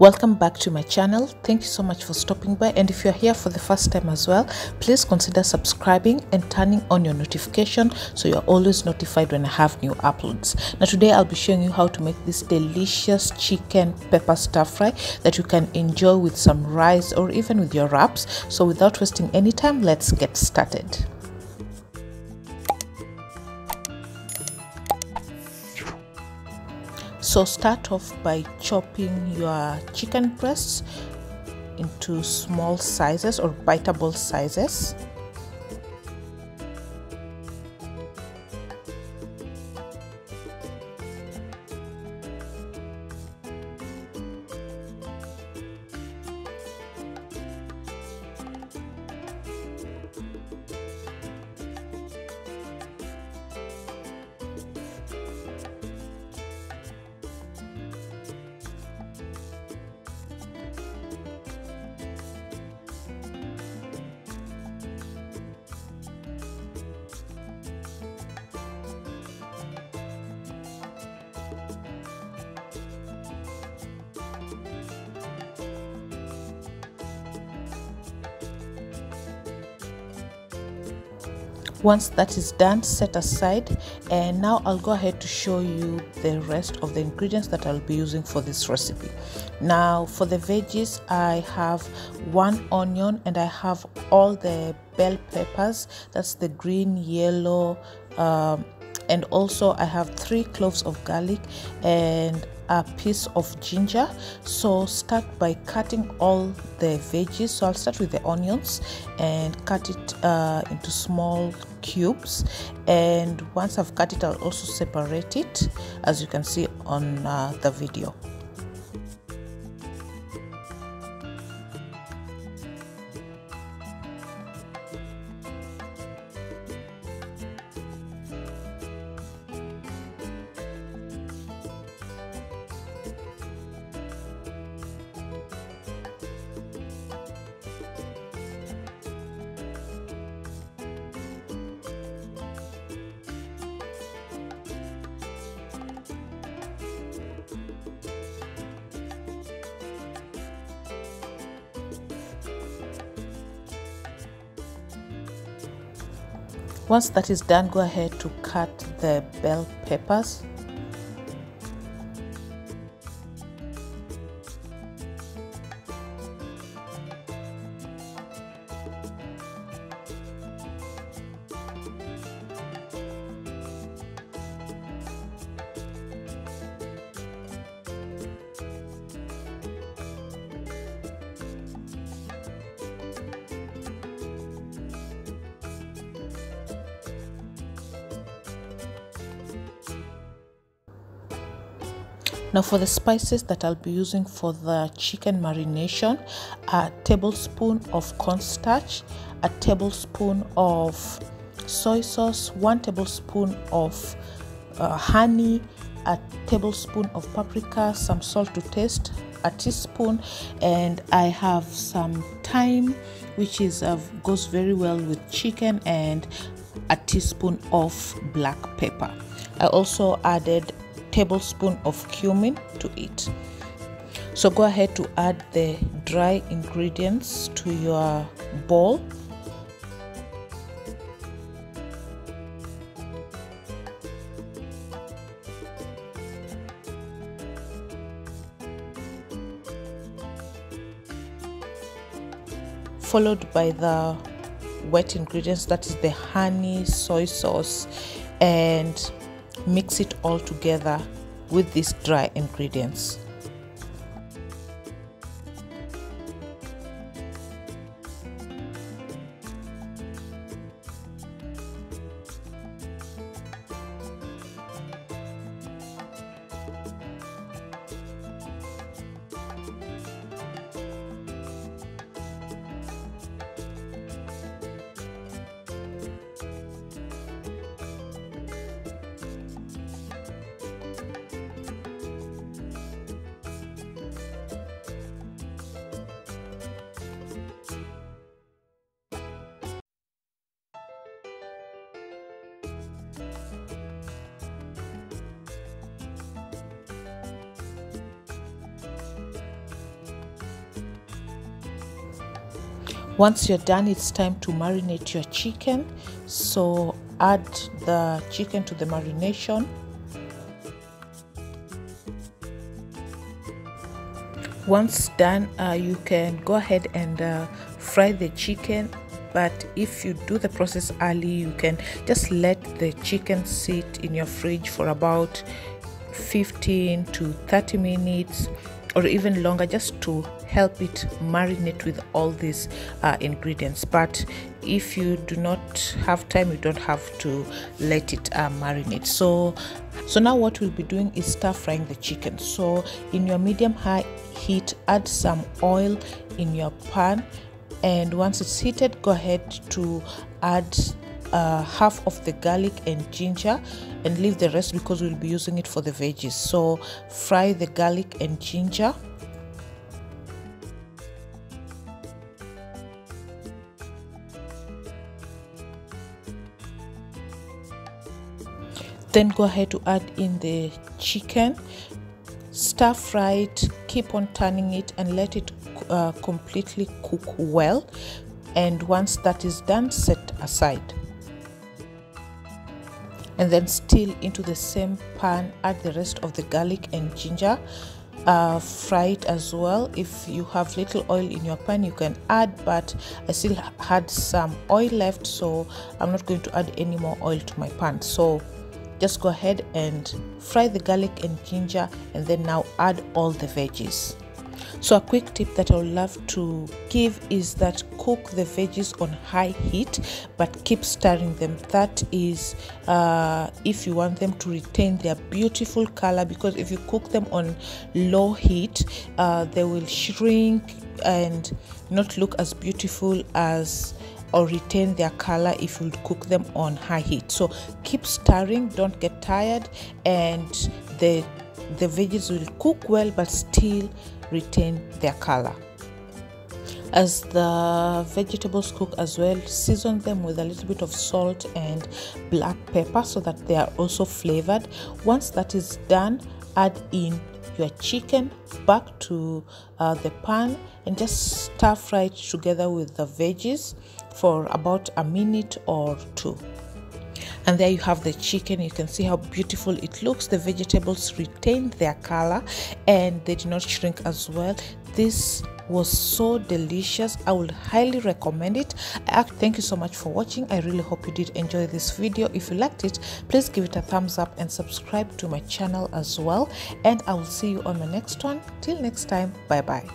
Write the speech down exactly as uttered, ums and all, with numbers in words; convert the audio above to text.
Welcome back to my channel. Thank you so much for stopping by, and if you're here for the first time as well, please consider subscribing and turning on your notification so you're always notified when I have new uploads. Now today I'll be showing you how to make this delicious chicken pepper stir fry that you can enjoy with some rice or even with your wraps. So without wasting any time, let's get started. So start off by chopping your chicken breasts into small sizes or biteable sizes. Once that is done, set aside, and now I'll go ahead to show you the rest of the ingredients that I'll be using for this recipe. Now for the veggies, I have one onion and I have all the bell peppers, that's the green, yellow, um, and also I have three cloves of garlic and a piece of ginger. So start by cutting all the veggies. So I'll start with the onions and cut it uh, into small cubes, and once I've cut it, I'll also separate it, as you can see on uh, the video. Once that is done, go ahead to cut the bell peppers. Now for the spices that I'll be using for the chicken marination, a tablespoon of cornstarch, a tablespoon of soy sauce, one tablespoon of uh, honey, a tablespoon of paprika, some salt to taste, a teaspoon, and I have some thyme, which is uh, goes very well with chicken, and a teaspoon of black pepper. I also added tablespoon of cumin to it. So go ahead to add the dry ingredients to your bowl. Followed by the wet ingredients, that is the honey, soy sauce, and mix it all together with these dry ingredients. Once you're done, it's time to marinate your chicken. So add the chicken to the marination. Once done, uh, you can go ahead and uh, fry the chicken. But if you do the process early, you can just let the chicken sit in your fridge for about fifteen to thirty minutes or even longer, just to help it marinate with all these uh, ingredients. But if you do not have time, you don't have to let it uh, marinate. So so now what we'll be doing is stir frying the chicken. So in your medium high heat, add some oil in your pan, and once it's heated, go ahead to add uh, half of the garlic and ginger and leave the rest because we'll be using it for the veggies. So fry the garlic and ginger. Then go ahead to add in the chicken, stir fry it, keep on turning it and let it uh, completely cook well, and once that is done, set aside. And then still into the same pan, add the rest of the garlic and ginger, uh, fry it as well. If you have little oil in your pan, you can add, but I still had some oil left, so I'm not going to add any more oil to my pan. So just go ahead and fry the garlic and ginger, and then now add all the veggies. So a quick tip that I would love to give is that cook the veggies on high heat, but keep stirring them. That is uh, if you want them to retain their beautiful color, because if you cook them on low heat, uh, they will shrink and not look as beautiful as or retain their color if you cook them on high heat. So keep stirring, don't get tired, and the the veggies will cook well but still retain their color. As the vegetables cook as well, season them with a little bit of salt and black pepper so that they are also flavored. Once that is done, add in your chicken back to uh, the pan and just stir fry it together with the veggies for about a minute or two. And there you have the chicken. You can see how beautiful it looks. The vegetables retained their color and they did not shrink as well. This was so delicious. I would highly recommend it. Thank you so much for watching. I really hope you did enjoy this video. If you liked it, please give it a thumbs up and subscribe to my channel as well, and I will see you on my next one. Till next time, bye bye.